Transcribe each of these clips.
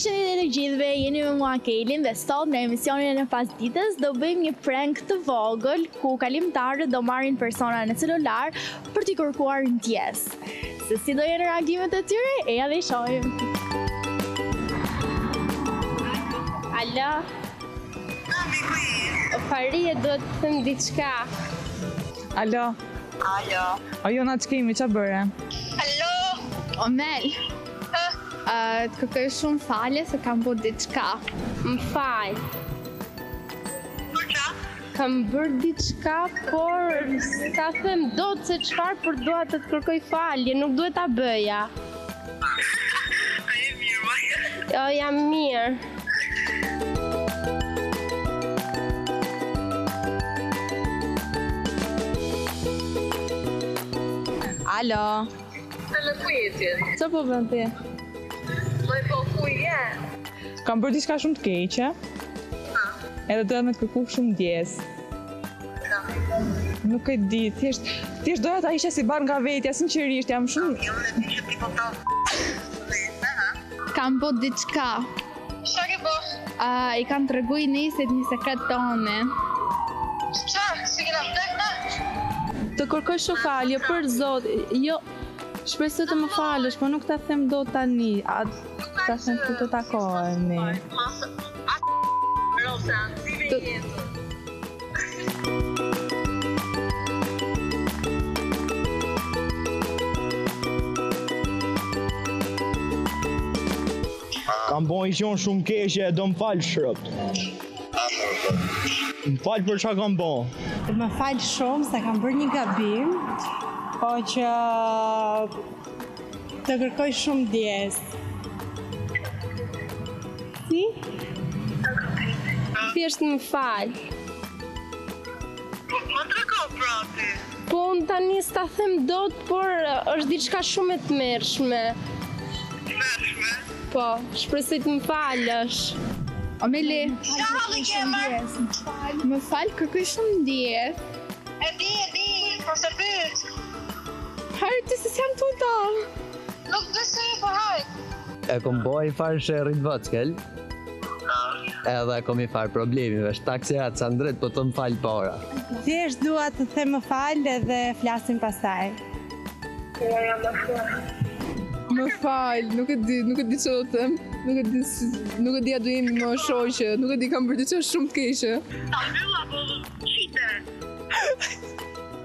Përshëndetje të gjithëve, jeni me mua Kelin dhe sot në emisionin e pasdites do bëjmë një prank të vogël ku kalimtarët do marrin persona në celular për t'i kërkuar ndjesë. Se si do jenë reagimet e tyre, ja dhe i shohim. Alo. Parije duhet të them diçka. Alo. Alo. Ajona ç'kemi, ç'a bëre? Alo. Omel. Të kërkoj shumë falje se kam bërë diçka. M'fal. Çfarë? Kam bërë diçka, por s'ta them dot se çfarë, por dua të kërkoj falje, nuk duhet ta bëja. A je mirë? Jo, jam mirë. Alo. Alo, ku jeti? Çfarë po bën ti? Më po ku je? Kam bërë diçka shumë të keqe. Edhe doja me të kërku shumë ndjesë. Nuk e di, thjesht doja ta isha si bar nga vetja, sinqerisht, jam shumë. Kam bërë diçka. Çfarë ke bërë? I kam treguar niset një sekret tonë. Çfarë? Si kena vdekur? Të kërkoj shumë falje për Zotin. Jo, shpresoj të më falësh, po nuk ta them dot tani. Ta them që do takohemi. Kam bën gjë shumë keqe, do më fal shropt. Më fal për çka kam bën. Më fal shumë se kam bërë një gabim. Po që të kërkoj shumë ndjesë. Si? Thjesht më fal. Më treko prapë. Po unë tani s'ta them dot, por është diçka shumë e tmerrshme. Tmerrshme? Po, shpresoj të më falësh. Omeli. Më fal, kërkoj shumë ndjesë. E di, po se pyet. Hajde ti se s'jam tuta. Nuk besoj po hajt. E kom boj farë shërrit vockel. Edhe kom i farë problemive. Shtakserat sa ndret po të më falë para. Thjesht dua të them më falë edhe flasim pasaj. Më falë, nuk e di që do të nuk e di a duhemi më shoqe. Nuk e di kam bërë diçka shumë të keqe. Ta mbylla po çite.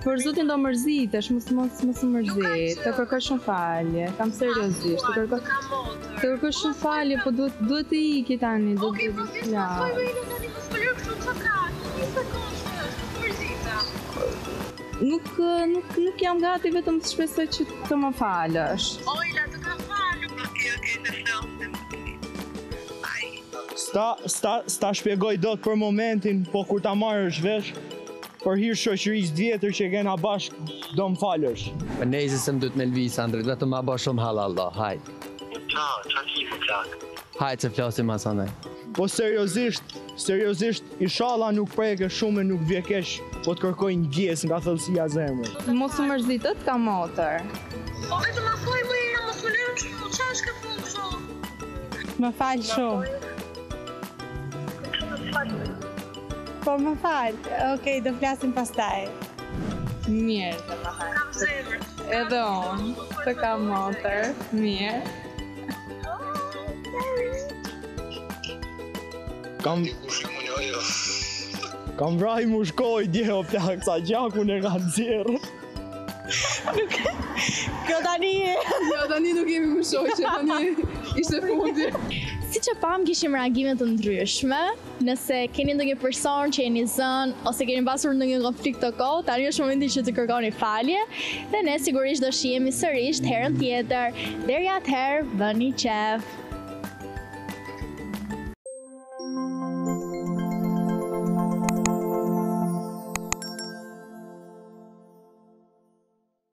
Për Zotin do mërzitesh, mos mërzit. Të kërkosh shumë falje, kam seriozisht. Të kërkosh shumë falje, po duhet të iki tani. Okej, po si s'ma thoj me ilu tani, po s'pëllur kështu që ka, një sekundë, mërzita. Nuk jam gati vetëm të shpresoj që të më falësh. O, Ila, të ka falu. Okej, të flasim. S'ta shpjegoj dot për momentin, po kur ta marrësh vesh, për hirë shoqërisë vjetër që kena bashkë, do më falësh. Për nejësi se më du të me lvi, Sandrit, vetë ma ba shumë halalda, hajtë. Qa qifë qakë? Hajtë se flasim asanaj. Po seriozisht, ishala nuk preke shumë e nuk vjekesh, po të kërkoj një gjesë nga thëllësia zemër. Mos mërzitët ka motër. Po vetë ma thoi më e mos më lërë që qa është ka punë shumë? Më falë shumë. Më falë shumë. Po më falë, okej, do flasim pastaj. Mirë, do më falë. Kam zemër. Edhe unë, të kam motër, mirë. Kam vraj mu shkoj, djeho plak, sa gjakun e nga dzirë. Jo tani nuk jemi më shoqe, tani ishte fundi. Si që pam, kishim reagime të ndryshme. Nëse keni ndonjë person që jeni zënë, ose keni pasur ndonjë konflikt të kohë, tani është momenti që të kërkoni falje, dhe ne sigurisht do shihemi sërish herën tjetër. Deri atëherë, bëni qef.